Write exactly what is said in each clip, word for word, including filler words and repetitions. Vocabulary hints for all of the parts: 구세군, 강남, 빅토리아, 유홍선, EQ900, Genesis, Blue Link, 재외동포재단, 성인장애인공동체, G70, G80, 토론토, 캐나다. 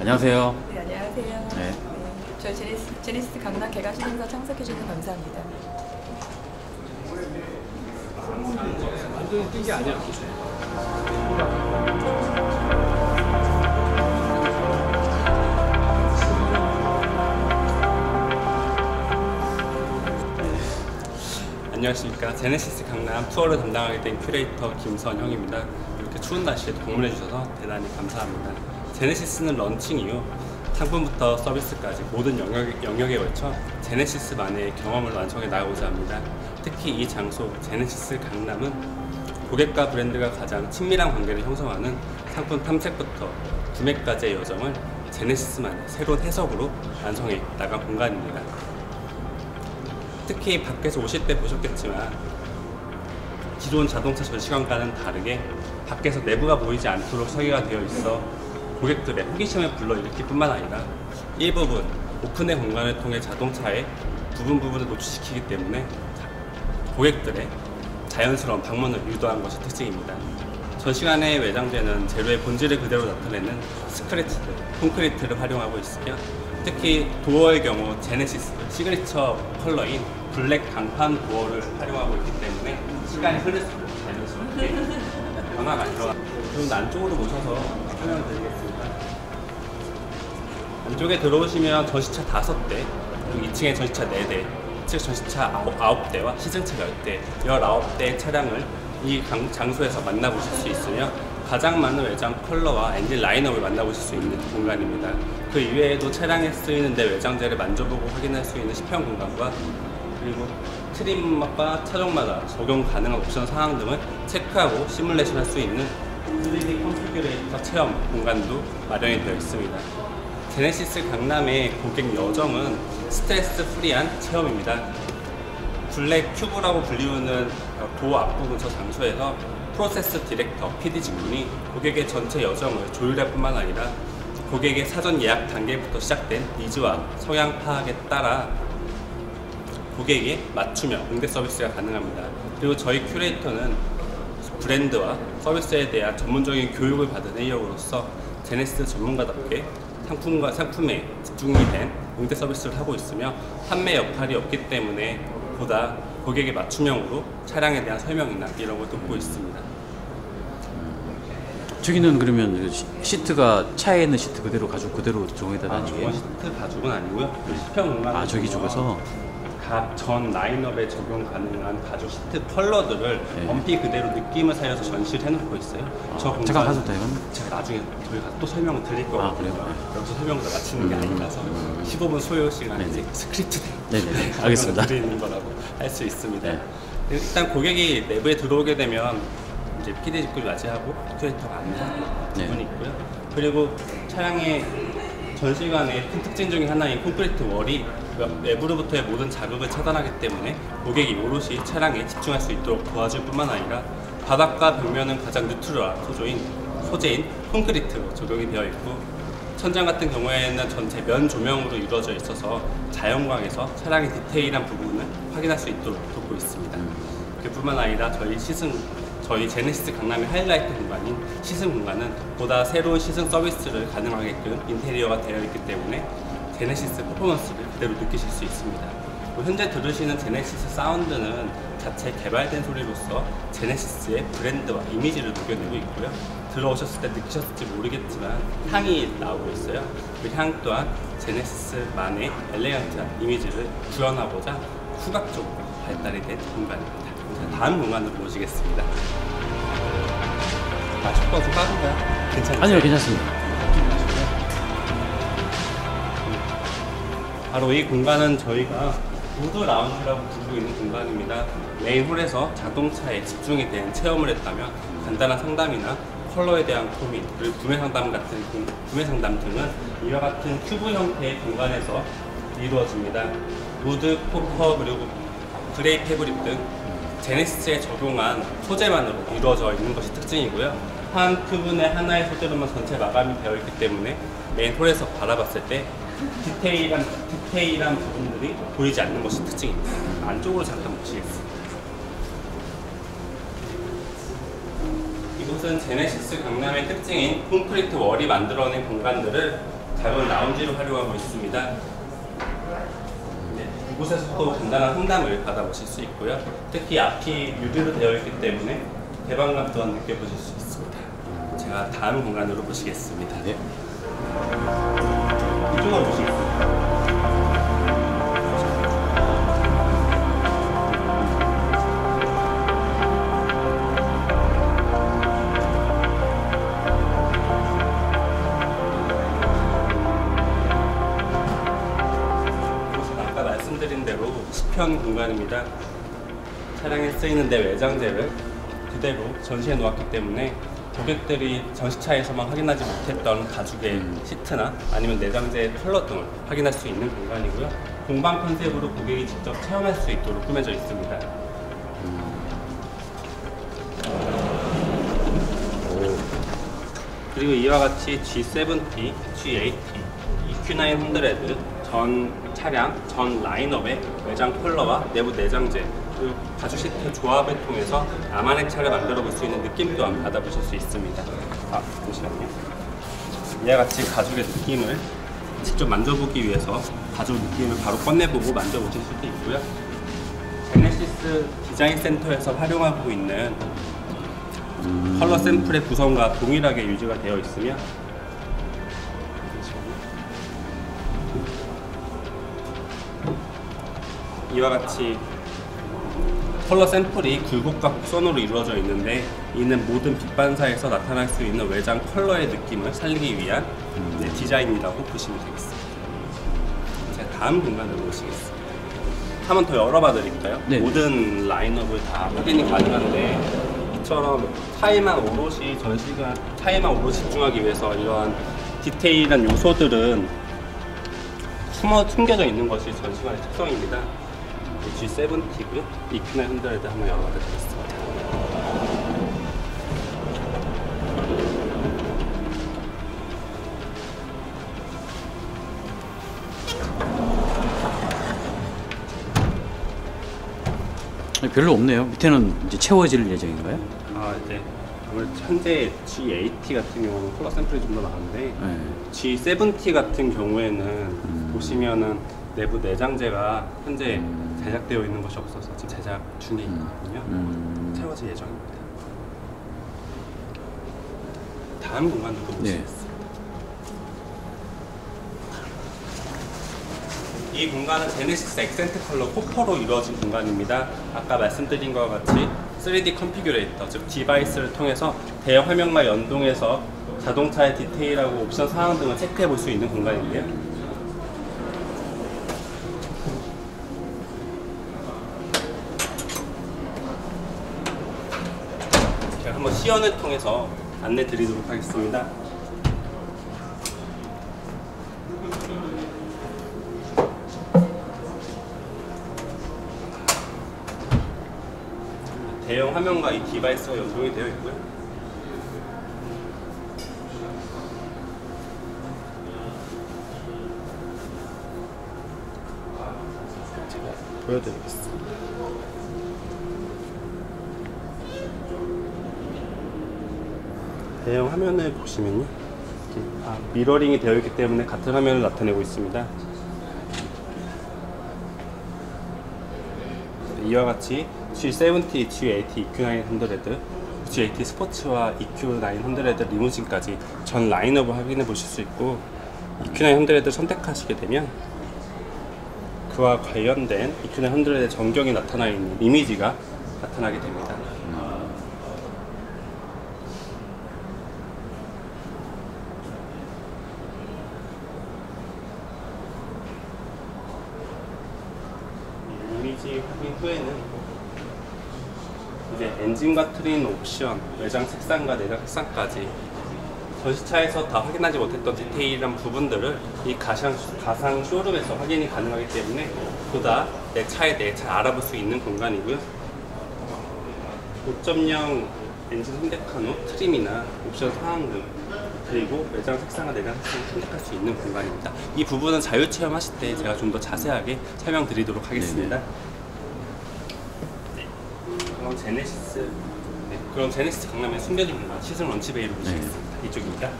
안녕하세요. 네, 안녕하세요. 네. 저희 제네시스, 제네시스 강남 개관식 행사 참석해 주셔서 감사합니다. 완전히 뜬 게 아니야. 안녕하십니까. 제네시스 강남 투어를 담당하게 된 큐레이터 김선형입니다. 이렇게 추운 날씨에도 방문해 주셔서 대단히 감사합니다. 제네시스는 런칭 이후 상품부터 서비스까지 모든 영역, 영역에 걸쳐 제네시스만의 경험을 완성해 나가고자 합니다. 특히 이 장소 제네시스 강남은 고객과 브랜드가 가장 친밀한 관계를 형성하는 상품 탐색부터 구매까지의 여정을 제네시스만의 새로운 해석으로 완성해 나간 공간입니다. 특히 밖에서 오실 때 보셨겠지만 기존 자동차 전시관과는 다르게 밖에서 내부가 보이지 않도록 설계가 되어 있어 고객들의 호기심을 불러일으킬 뿐만 아니라 일부분 오픈의 공간을 통해 자동차의 부분 부분을 노출시키기 때문에 고객들의 자연스러운 방문을 유도한 것이 특징입니다. 전시관에 외장재는 재료의 본질을 그대로 나타내는 스크래치들, 콘크리트를 활용하고 있으며 특히 도어의 경우 제네시스 시그니처 컬러인 블랙 강판 도어를 활용하고 있기 때문에 시간이 흐를수록 자연스럽게 변화가 일어납니다. 좀 안쪽으로 모셔서 설명을 드리겠습니다. 안쪽에 들어오시면 전시차 다섯 대, 그리고 이 층에 전시차 네 대, 즉 전시차 아홉 대와 시승차 열 대, 열아홉 대의 차량을 이 장소에서 만나보실 수 있으며 가장 많은 외장 컬러와 엔진 라인업을 만나보실 수 있는 공간입니다. 그 이외에도 차량에 쓰이는 내 외장재를 만져보고 확인할 수 있는 시평 공간과 그리고 트림과 차종마다 적용 가능한 옵션 사항 등을 체크하고 시뮬레이션 할 수 있는 쓰리디 컨피규레이터 체험 공간도 마련이 되어 있습니다. 제네시스 강남의 고객 여정은 스트레스 프리한 체험입니다. 블랙 큐브라고 불리우는 도어 앞부분 저 장소에서 프로세스 디렉터 피디 직군이 고객의 전체 여정을 조율할 뿐만 아니라 고객의 사전 예약 단계부터 시작된 니즈와 성향 파악에 따라 고객에 맞추며 응대 서비스가 가능합니다. 그리고 저희 큐레이터는 브랜드와 서비스에 대한 전문적인 교육을 받은 인력으로서 제네시스 전문가답게 상품과 상품에 집중이 된 응대 서비스를 하고 있으며 판매 역할이 없기 때문에 보다 고객의 맞춤형으로 차량에 대한 설명이나 이런 걸 돕고 있습니다. 저기는 그러면 시트가 차에 있는 시트 그대로 가죽 그대로 정해다 놨는데 시트 가죽은 아니고요. 시평 공간. 아 저기 쪽에서. 각 전 라인업에 적용 가능한 가죽 시트 컬러들을 네. 원피 그대로 느낌을 살려서 전시를 해놓고 있어요. 아, 저 잠깐 가도 돼요? 제가 나중에 저희가 또 설명을 드릴 거거든요. 아, 여기서 설명을 다 마치는 게 음, 아니라서 음, 십오 분 소요 시간에 이제 스크립트를 네네. 알겠습니다. 드리는 거라고 할 수 있습니다. 네. 일단 고객이 내부에 들어오게 되면 이제 피디 직군이 맞이하고 큐레이터가 앉는 부분이 있고요. 그리고 차량의 전시관의 큰 특징 중에 하나인 콘크리트 월이 외부로부터의 모든 자극을 차단하기 때문에 고객이 오롯이 차량에 집중할 수 있도록 도와줄 뿐만 아니라 바닥과 벽면은 가장 뉴트럴한 소재인, 소재인 콘크리트로 적용이 되어 있고 천장 같은 경우에는 전체 면 조명으로 이루어져 있어서 자연광에서 차량의 디테일한 부분을 확인할 수 있도록 돕고 있습니다. 그뿐만 아니라 저희 시승, 저희 제네시스 강남의 하이라이트 공간인 시승 공간은 보다 새로운 시승 서비스를 가능하게끔 인테리어가 되어 있기 때문에 제네시스 퍼포먼스를 그대로 느끼실 수 있습니다. 현재 들으시는 제네시스 사운드는 자체 개발된 소리로서 제네시스의 브랜드와 이미지를 녹여내고 있고요. 들어오셨을 때 느끼셨을지 모르겠지만 향이 나오고 있어요. 그 향 또한 제네시스만의 엘레간트한 이미지를 구현하고자 후각적으로 발달이 된 공간입니다. 다음 공간으로 모시겠습니다. 아, 속도가 좀 빠른가요? 괜찮으세요? 아니요, 괜찮습니다. 바로 이 공간은 저희가 우드 라운지라고 부르고 있는 공간입니다. 메인홀에서 자동차에 집중이 된 체험을 했다면 간단한 상담이나 컬러에 대한 고민, 그리고 구매 상담 같은 구매 상담 등은 이와 같은 큐브 형태의 공간에서 이루어집니다. 우드, 코퍼, 그리고 그레이 패브릭 등 제네시스에 적용한 소재만으로 이루어져 있는 것이 특징이고요. 한 큐브의 하나의 소재로만 전체 마감이 되어 있기 때문에 메인홀에서 바라봤을 때 디테일한, 디테일한 부분들이 보이지 않는 것이 특징입니다. 안쪽으로 잠깐 보시겠습니다. 이곳은 제네시스 강남의 특징인 콘크리트 월이 만들어낸 공간들을 다양한 라운지를 활용하고 있습니다. 네, 이곳에서도 간단한 상담을 받아보실 수 있고요. 특히 앞이 유리로 되어 있기 때문에 개방감 또한 느껴보실 수 있습니다. 제가 다음 공간으로 모시겠습니다. 네. 이쪽으로 모시겠습니다. 시편 공간입니다. 차량에 쓰이는데 외장재를 그대로 전시해 놓았기 때문에 고객들이 전시차에서만 확인하지 못했던 가죽의 시트나 아니면 내장재의 컬러 등을 확인할 수 있는 공간이고요. 공방 컨셉으로 고객이 직접 체험할 수 있도록 꾸며져 있습니다. 그리고 이와 같이 지세븐티, 지에이티, 이큐 나인헌드레드 전 차량, 전 라인업의 외장 컬러와 내부 내장재, 그리고 가죽 시트 조합을 통해서 나만의 차를 만들어 볼 수 있는 느낌 또한 받아보실 수 있습니다. 아, 잠시만요. 이와 같이 가죽의 느낌을 직접 만져보기 위해서 가죽 느낌을 바로 꺼내보고 만져보실 수도 있고요. 제네시스 디자인 센터에서 활용하고 있는 컬러 샘플의 구성과 동일하게 유지가 되어 있으며 이와 같이 컬러 샘플이 굴곡과 곡선으로 이루어져 있는데 이는 모든 빛반사에서 나타날 수 있는 외장 컬러의 느낌을 살리기 위한 네, 디자인이라고 보시면 되겠습니다. 제가 다음 공간으로 모시겠습니다. 한 번 더 열어봐 드릴까요? 네. 모든 라인업을 다 확인이 가능한데 이처럼 차에만 오롯이 전시가 차에만 오롯이 집중하기 위해서 이러한 디테일한 요소들은 숨어 숨겨져 있는 것이 전시관의 특성입니다. 지세븐티고요. 이큐 나인헌드레드 한번 열어봐 드리겠습니다. 별로 없네요. 밑에는 이제 채워질 예정인가요? 아, 네. 현재 지에이티 같은 경우는 컬러 샘플이 좀 더 많은데 네. 지세븐티 같은 경우에는 음. 보시면은 내부 내장재가 현재 음. 제작되어 있는 것이 없어서 지금 제작 중에 있거든요. 음. 채워질 예정입니다. 다음 공간으로 보시겠습니다. 네. 이 공간은 제네시스 액센트 컬러 코퍼로 이루어진 공간입니다. 아까 말씀드린 것과 같이 쓰리디 컨피규레이터, 즉 디바이스를 통해서 대형 화면과 연동해서 자동차의 디테일하고 옵션 사항 등을 체크해 볼 수 있는 공간인데요. 한번 시연을 통해서 안내 드리도록 하겠습니다. 대형 화면과 이 디바이스가 연동이 되어 있고요. 제가 보여드리겠습니다. 대형 화면을 보시면요, 아, 미러링이 되어 있기 때문에 같은 화면을 나타내고 있습니다. 이와 같이 지세븐티, 지에이티, 이큐 나인헌드레드, 지에이티 스포츠와 이큐 나인헌드레드 리무진까지 전 라인업을 확인해 보실 수 있고 이큐 나인헌드레드를 선택하시게 되면 그와 관련된 이큐 나인헌드레드의 전경이 나타나 있는 이미지가 나타나게 됩니다. 확인 후에는 이제 엔진과 트림 옵션, 외장 색상과 내장 색상까지 전시차에서 다 확인하지 못했던 디테일한 부분들을 이 가상, 가상 쇼룸에서 확인이 가능하기 때문에 보다 내 차에 대해 잘 알아볼 수 있는 공간이고요. 오 점 영 엔진 선택한 후 트림이나 옵션 사항 등 그리고 외장 색상과 내장 색상을 선택할 수 있는 공간입니다. 이 부분은 자율 체험하실 때 제가 좀 더 자세하게 설명드리도록 하겠습니다. 네. 그럼 제네시스 네. 그럼 제네시스 강남의 숨겨진 공간 시승 런치베이로 보시겠습니다. 네. 이쪽입니다.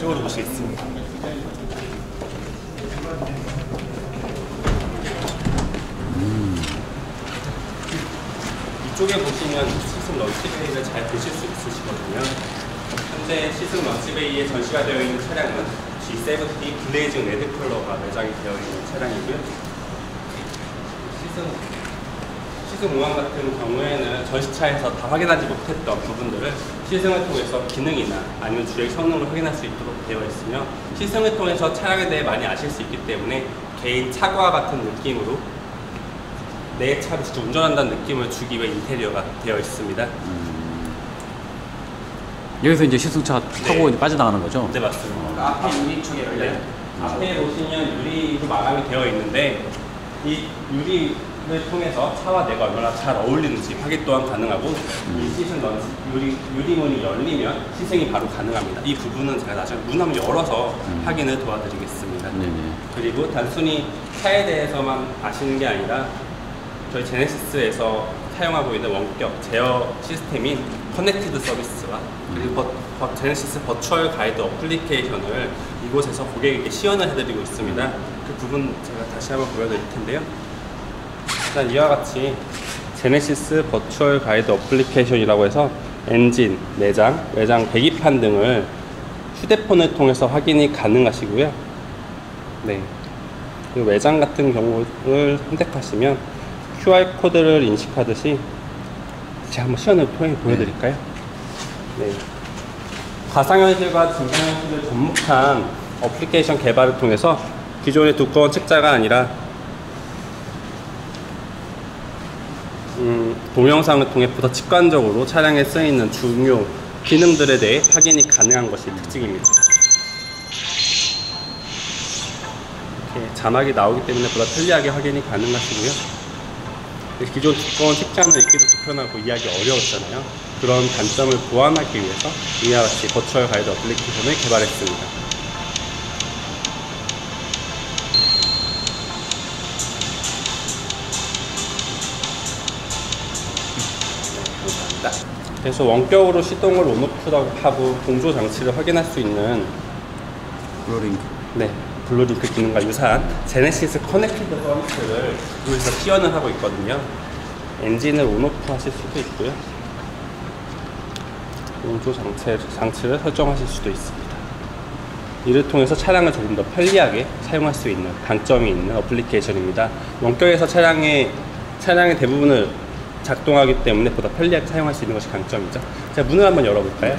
이쪽으로 보시겠습니다. 음. 이쪽에 보시면 시승 런치베이를 잘 보실 수 있으시거든요. 현재 시승 런치베이에 전시가 되어 있는 차량은 지 세븐티 글레이징 레드 컬러가 매장이 되어 있는 차량이고요. 시승 시승 오만 같은 경우에는 전시차에서 다 확인하지 못했던 부분들을 시승을 통해서 기능이나 아니면 주행 성능을 확인할 수 있도록 되어 있으며, 시승을 통해서 차량에 대해 많이 아실 수 있기 때문에 개인 차과 같은 느낌으로 내 차를 직접 운전한다는 느낌을 주기 위해 인테리어가 되어 있습니다. 음... 여기서 이제 시승차 타고 네. 이제 빠져나가는 거죠? 네, 맞습니다. 어... 앞에 유리 쪽에 열려요. 네. 앞에 보시면 유리로 마감이 되어 있는데 이 유리 를 통해서 차와 내가 얼마나 잘 어울리는지 확인 또한 가능하고, 이 시승 런치 유리, 유리문이 열리면 시승이 바로 가능합니다. 이 부분은 제가 나중에 문 한번 열어서 음. 확인을 도와드리겠습니다. 네네. 그리고 단순히 차에 대해서만 아시는 게 아니라 저희 제네시스에서 사용하고 있는 원격 제어 시스템인 커넥티드 서비스와 그리고 버, 버, 제네시스 버추얼 가이드 어플리케이션을 이곳에서 고객에게 시연을 해드리고 있습니다. 그 부분 제가 다시 한번 보여드릴 텐데요. 일단 이와 같이 제네시스 버추얼 가이드 어플리케이션이라고 해서 엔진, 내장, 외장 배기판 등을 휴대폰을 통해서 확인이 가능하시고요. 네. 그리고 외장 같은 경우를 선택하시면 큐알 코드를 인식하듯이 제가 한번 시연을 통해 보여드릴까요? 네. 가상현실과 증강현실을 접목한 어플리케이션 개발을 통해서 기존의 두꺼운 책자가 아니라 음, 동영상을 통해 보다 직관적으로 차량에 쓰이는 중요 기능들에 대해 확인이 가능한 것이 특징입니다. 이렇게 자막이 나오기 때문에 보다 편리하게 확인이 가능하시고요. 기존 두꺼운 책자는 읽기도 불편하고 이해하기 어려웠잖아요. 그런 단점을 보완하기 위해서 이와 같이 버추얼 가이드 어플리케이션을 개발했습니다. 그래서 원격으로 시동을 온오프하고 공조 장치를 확인할 수 있는 블루링크, 네, 블루링크 기능과 유사한 제네시스 커넥티드 서비스를 여기서 시연을 하고 있거든요. 엔진을 온오프 하실 수도 있고요, 공조 장치, 장치를 설정하실 수도 있습니다. 이를 통해서 차량을 조금 더 편리하게 사용할 수 있는 강점이 있는 어플리케이션입니다. 원격에서 차량의, 차량의 대부분을 작동하기 때문에 보다 편리하게 사용할 수 있는 것이 강점이죠. 제가 문을 한번 열어볼까요?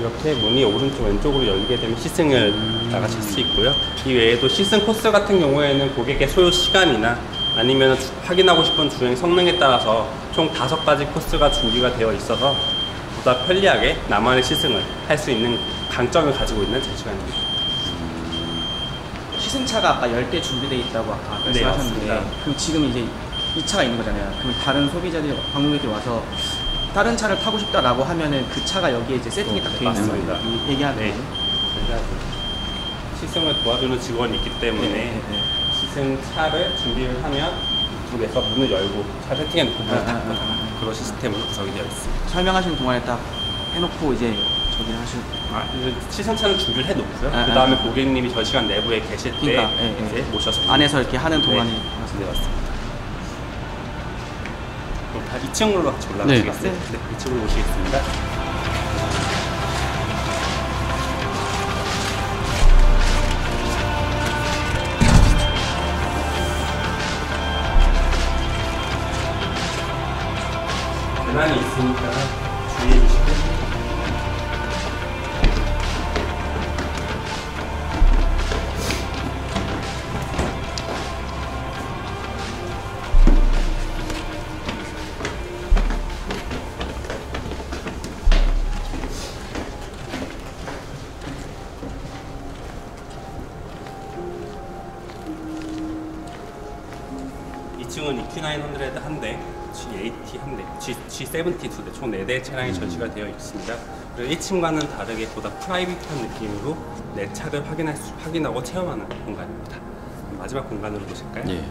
이렇게 문이 오른쪽 왼쪽으로 열리게 되면 시승을 음... 나가실 수 있고요. 이 외에도 시승 코스 같은 경우에는 고객의 소요 시간이나 아니면 확인하고 싶은 주행 성능에 따라서 총 다섯 가지 코스가 준비가 되어 있어서 보다 편리하게 나만의 시승을 할 수 있는 강점을 가지고 있는 제시간입니다. 시승차가 아까 열 대 준비되어 있다고 아까 말씀하셨는데, 네, 그럼 지금 이제 이 차가 있는 거잖아요. 그럼 다른 소비자들이, 방문객이 와서 다른 차를 타고 싶다라고 하면은 그 차가 여기에 이제 세팅이 딱 되어 있는 겁니다. 얘기하는 네. 시승을 도와주는 직원이 있기 때문에 네, 네, 네. 시승차를 준비를 하면 이쪽에서 문을 열고 차 세팅해 놓고 문을 닫고 그런 시스템으로 구성이 되어 있습니다. 설명하시는 동안에 딱 해놓고 이제 하실... 아, 시승차는 준비를 해놓고요. 아, 그 다음에 아, 고객님이 전시관 내부에 계실 때 그러니까, 예, 이제 예. 모셔서 안에서 이렇게 하는 동안에 말씀드렸습니다. 그럼 다 이 층으로 같이 올라가시겠어요? 네. 네, 이 층으로 오시겠습니다. 재난이 있으니까 주의해 주시고. 이 층은 이큐 나인헌드레드 한 대, 지 에이티 한 대, 지 세븐티 두 대, 총 네 대의 차량이 전시가 되어 있습니다. 그리고 일 층과는 다르게 보다 프라이빗한 느낌으로 내 차를 확인할 수, 확인하고 체험하는 공간입니다. 마지막 공간으로 보실까요? 예.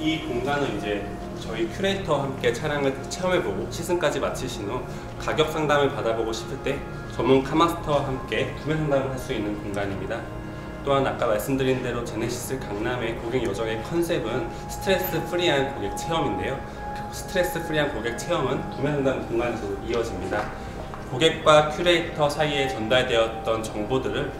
이 공간은 이제 저희 큐레이터와 함께 차량을 체험해보고 시승까지 마치신 후 가격 상담을 받아보고 싶을 때 전문 카마스터와 함께 구매 상담을 할 수 있는 공간입니다. 또한 아까 말씀드린 대로 제네시스 강남의 고객 여정의 컨셉은 스트레스 프리한 고객 체험인데요. 스트레스 프리한 고객 체험은 구매 상담 공간에서 이어집니다. 고객과 큐레이터 사이에 전달되었던 정보들을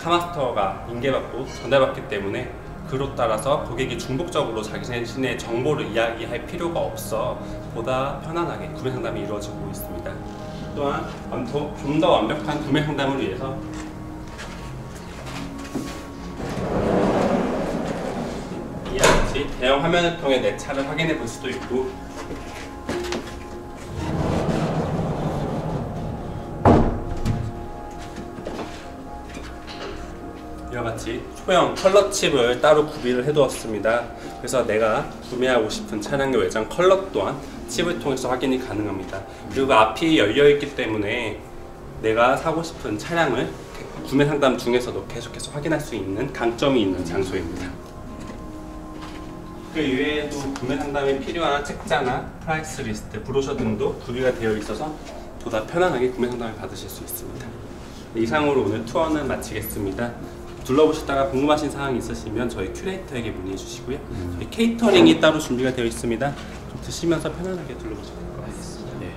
카마스터가 인계받고 전달받기 때문에 그로 따라서 고객이 중복적으로 자기 자신의 정보를 이야기할 필요가 없어 보다 편안하게 구매 상담이 이루어지고 있습니다. 또한 좀 더 완벽한 구매 상담을 위해서 이와 같이 대형 화면을 통해 내 차를 확인해 볼 수도 있고, 이와 같이 소형 컬러칩을 따로 구비를 해두었습니다. 그래서 내가 구매하고 싶은 차량의 외장 컬러 또한 칩을 통해서 확인이 가능합니다. 그리고 앞이 열려있기 때문에 내가 사고 싶은 차량을 구매 상담 중에서도 계속해서 확인할 수 있는 강점이 있는 장소입니다. 그 이외에도 구매 상담에 필요한 책자나 프라이스 리스트, 브로셔 등도 구비가 되어 있어서 보다 편안하게 구매 상담을 받으실 수 있습니다. 이상으로 오늘 투어는 마치겠습니다. 둘러보셨다가 궁금하신 사항이 있으시면 저희 큐레이터에게 문의해 주시고요. 저희 케이터링이 따로 준비가 되어 있습니다. 좀 드시면서 편안하게 둘러보셔도 될 것 같습니다. 네.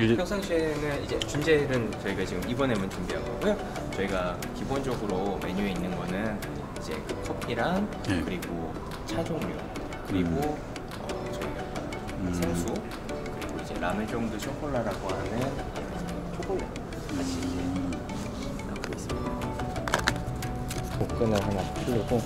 일... 평상시에는 이제 준제는 저희가 지금 이번에만 준비한 거고요. 저희가 기본적으로 메뉴에 있는 거는 이제 그 커피랑 네. 그리고 차 종류 그리고 음. 어, 저희가 음. 생수 그리고 이제 라멘 종류 초콜라라고 하는 초콜릿 같이 이제 갖고 있습니다. 복근을 하나 풀리고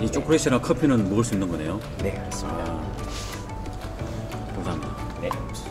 이 초콜릿이나 커피는 먹을 수 있는 거네요? 네, 그렇습니다. 아, 감사합니다. 네.